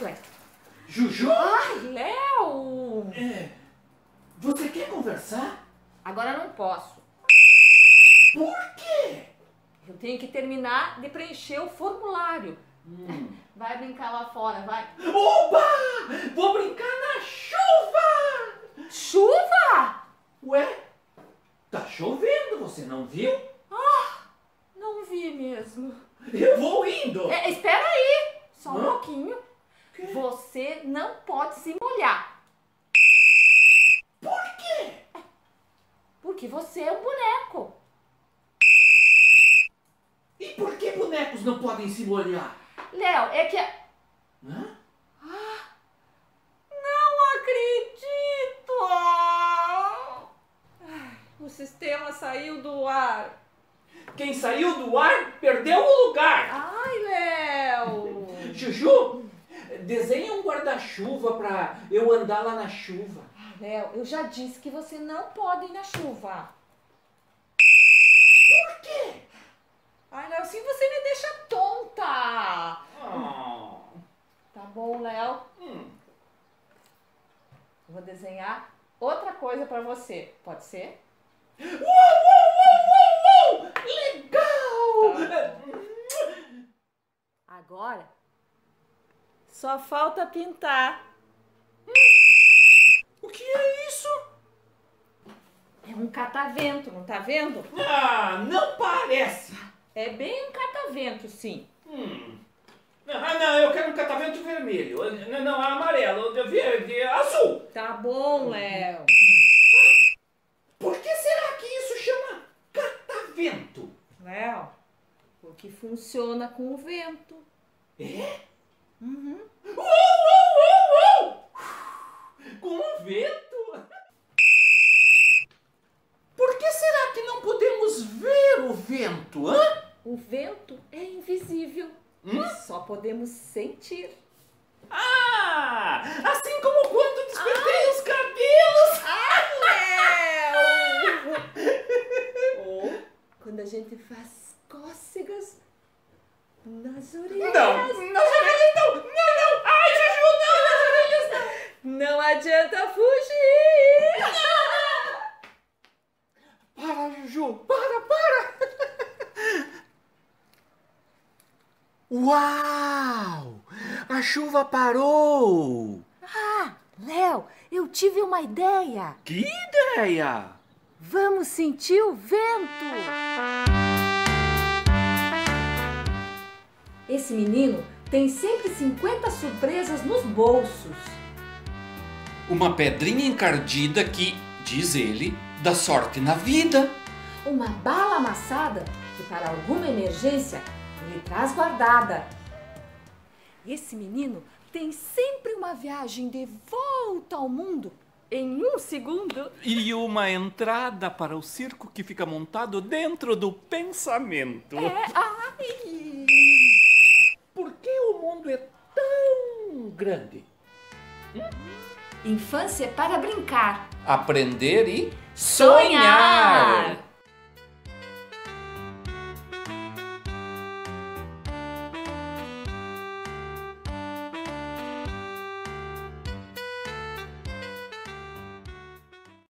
Ué. Juju? Ai, Léo! É, você quer conversar? Agora não posso. Por quê? Eu tenho que terminar de preencher o formulário. Vai brincar lá fora, vai. Oba! Vou brincar na chuva! Chuva? Ué, tá chovendo, você não viu? Ah, não vi mesmo. Eu vou indo. É, espera aí, só um pouquinho. Que? Você não pode se molhar. Por quê? Porque você é um boneco. E por que bonecos não podem se molhar? Léo, é que... Hã? Ah, não acredito! Ai, o sistema saiu do ar. Quem saiu do ar perdeu o lugar. Ai, Léo! Juju, desenha um guarda-chuva pra eu andar lá na chuva. Ah, Léo, eu já disse que você não pode ir na chuva. Por quê? Ai, Léo, assim você me deixa tonta. Tá bom, Léo. Vou desenhar outra coisa pra você. Pode ser? Uou! Legal! Tá. Agora, só falta pintar. O que é isso? É um catavento, não tá vendo? Ah, não parece! É bem um catavento, sim. Ah, não, eu quero um catavento vermelho. Não, amarelo, verde, azul. Tá bom, Léo. Por que será que isso chama catavento? Léo, porque funciona com o vento. É? Uhum. Com o vento? Por que será que não podemos ver o vento, hã? O vento é invisível, só podemos sentir. Ah, assim como quando despertei os cabelos. Léo! Ou quando a gente faz cócegas nas orelhas. Não, nas orelhas não. Ai, Juju, não, nas orelhas não. Não adianta fugir. Não. Para, Juju, para. Uau! A chuva parou! Ah, Léo, eu tive uma ideia! Que ideia? Vamos sentir o vento! Esse menino tem sempre 50 surpresas nos bolsos. Uma pedrinha encardida que, diz ele, dá sorte na vida. Uma bala amassada que, para alguma emergência, ele traz guardada. Esse menino tem sempre uma viagem de volta ao mundo em um segundo. E uma entrada para o circo que fica montado dentro do pensamento. É, ai! Por que o mundo é tão grande? Infância para brincar, aprender e sonhar!